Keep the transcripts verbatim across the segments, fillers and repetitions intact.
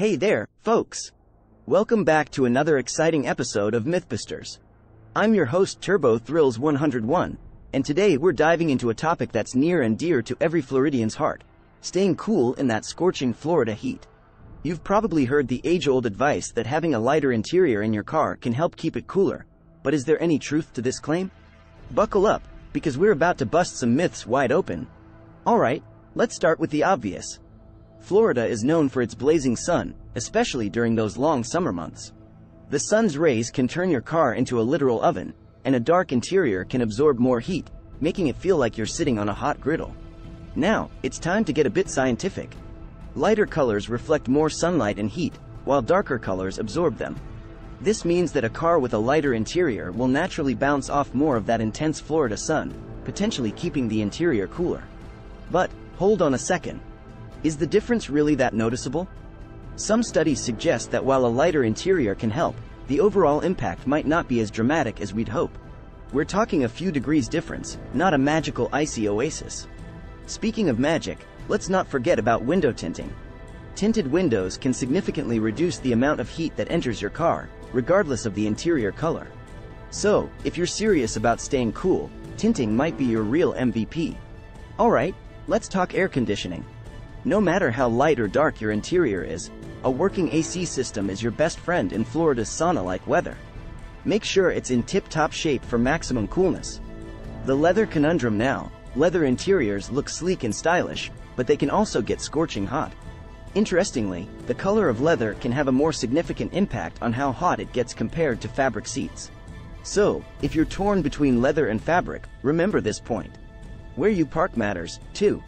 Hey there, folks! Welcome back to another exciting episode of Mythbusters. I'm your host Turbo Thrills one oh one, and today we're diving into a topic that's near and dear to every Floridian's heart, staying cool in that scorching Florida heat. You've probably heard the age-old advice that having a lighter interior in your car can help keep it cooler, but is there any truth to this claim? Buckle up, because we're about to bust some myths wide open. Alright, let's start with the obvious. Florida is known for its blazing sun, especially during those long summer months. The sun's rays can turn your car into a literal oven, and a dark interior can absorb more heat, making it feel like you're sitting on a hot griddle. Now, it's time to get a bit scientific. Lighter colors reflect more sunlight and heat, while darker colors absorb them. This means that a car with a lighter interior will naturally bounce off more of that intense Florida sun, potentially keeping the interior cooler. But, hold on a second. Is the difference really that noticeable? Some studies suggest that while a lighter interior can help, the overall impact might not be as dramatic as we'd hope. We're talking a few degrees difference, not a magical icy oasis. Speaking of magic, let's not forget about window tinting. Tinted windows can significantly reduce the amount of heat that enters your car, regardless of the interior color. So, if you're serious about staying cool, tinting might be your real M V P. Alright, let's talk air conditioning. No matter how light or dark your interior is, a working A C system is your best friend in Florida's sauna-like weather. Make sure it's in tip-top shape for maximum coolness. The leather conundrum now. Leather interiors look sleek and stylish, but they can also get scorching hot. Interestingly, the color of leather can have a more significant impact on how hot it gets compared to fabric seats. So, if you're torn between leather and fabric, remember this point. Where you park matters, too.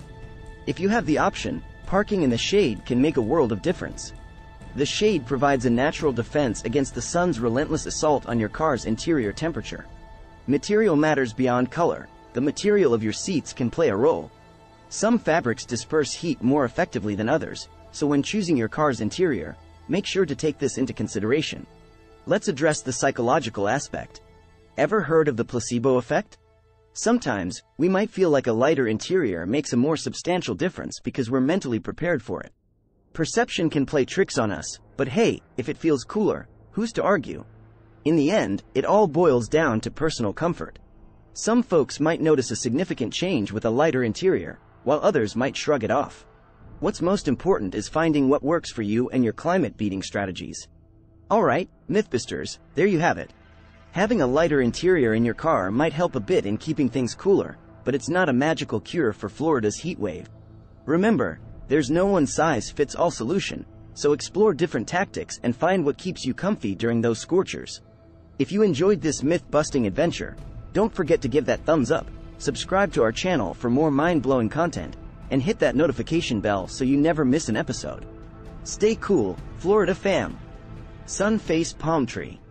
If you have the option, parking in the shade can make a world of difference. The shade provides a natural defense against the sun's relentless assault on your car's interior temperature. Material matters beyond color. The material of your seats can play a role. Some fabrics disperse heat more effectively than others, so when choosing your car's interior, make sure to take this into consideration. Let's address the psychological aspect. Ever heard of the placebo effect? Sometimes, we might feel like a lighter interior makes a more substantial difference because we're mentally prepared for it. Perception can play tricks on us, but hey, if it feels cooler, who's to argue? In the end, it all boils down to personal comfort. Some folks might notice a significant change with a lighter interior, while others might shrug it off. What's most important is finding what works for you and your climate-beating strategies. Alright, Mythbusters, there you have it. Having a lighter interior in your car might help a bit in keeping things cooler, but it's not a magical cure for Florida's heat wave. Remember, there's no one-size-fits-all solution, so explore different tactics and find what keeps you comfy during those scorchers. If you enjoyed this myth-busting adventure, don't forget to give that thumbs up, subscribe to our channel for more mind-blowing content, and hit that notification bell so you never miss an episode. Stay cool, Florida fam! Sun face palm tree.